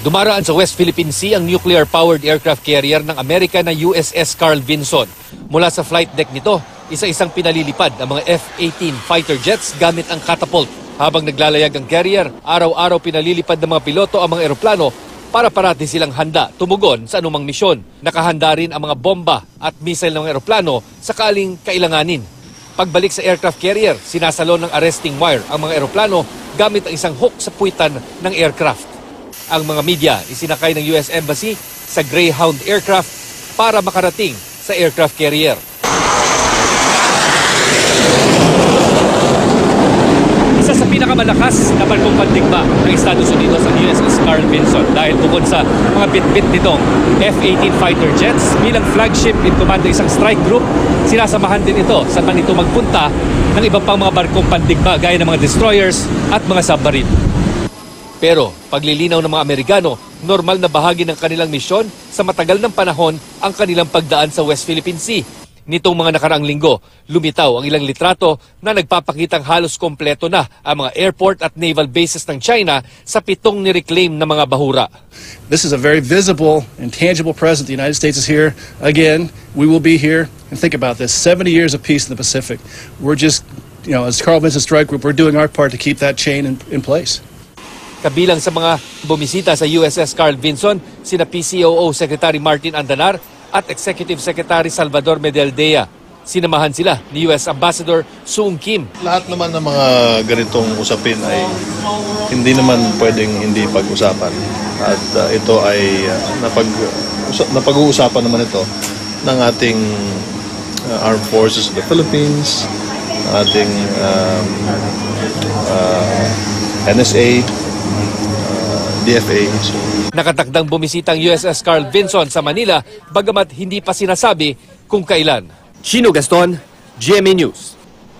Dumaraan sa West Philippine Sea ang nuclear-powered aircraft carrier ng Amerika na USS Carl Vinson. Mula sa flight deck nito, isa-isang pinalilipad ang mga F-18 fighter jets gamit ang catapult. Habang naglalayag ang carrier, araw-araw pinalilipad ng mga piloto ang mga eroplano para parati silang handa tumugon sa anumang misyon. Nakahanda rin ang mga bomba at missile ng eroplano sakaling kailanganin. Pagbalik sa aircraft carrier, sinasalo ng arresting wire ang mga eroplano gamit ang isang hook sa puwitan ng aircraft. Ang mga media isinakay ng US Embassy sa Greyhound Aircraft para makarating sa aircraft carrier. Isa sa pinakamalakas na barkong pandigma ng Estados Unidos ang USS Carl Vinson dahil bukod sa mga bitbit nitong F-18 fighter jets, bilang flagship in command ng isang strike group, sinasamahan din ito sa kanito magpunta ng iba pang mga barkong pandigma gaya ng mga destroyers at mga submarine. Pero paglilinaw ng mga Amerikano, normal na bahagi ng kanilang misyon sa matagal ng panahon ang kanilang pagdaan sa West Philippine Sea. Nitong mga nakaraang linggo, lumitaw ang ilang litrato na nagpapakitang halos kompleto na ang mga airport at naval bases ng China sa pitong nireclaim na mga bahura. This is a very visible and tangible present. The United States is here again. We will be here. And think about this, 70 years of peace in the Pacific. We're just, you know, as Carl Vinson Strike Group, we're doing our part to keep that chain in place. Kabilang sa mga bumisita sa USS Carl Vinson, sina PCOO Secretary Martin Andanar at Executive Secretary Salvador Medeldea. Sinamahan sila ni US Ambassador Sung Kim. Lahat naman ng mga ganitong usapin ay hindi naman pwedeng hindi pag-usapan. At ito ay napag-uusapan naman ito ng ating Armed Forces of the Philippines, ating NSA, DFA. Nakatakdang bumisita ang USS Carl Vinson sa Manila bagamat hindi pa sinasabi kung kailan. Chino Gaston, GMA News.